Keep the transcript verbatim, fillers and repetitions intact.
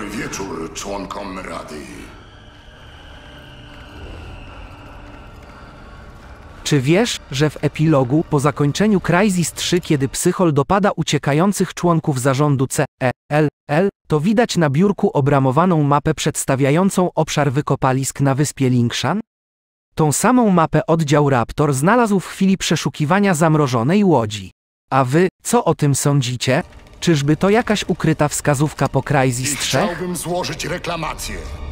Dobry wieczór członkom Rady. Czy wiesz, że w epilogu, po zakończeniu Crysis trzy, kiedy Psychol dopada uciekających członków zarządu C E L L, to widać na biurku obramowaną mapę przedstawiającą obszar wykopalisk na wyspie Lingshan? Tą samą mapę oddział Raptor znalazł w chwili przeszukiwania zamrożonej łodzi. A wy, co o tym sądzicie? Czyżby to jakaś ukryta wskazówka po Crysis trzy? Chciałbym złożyć reklamację.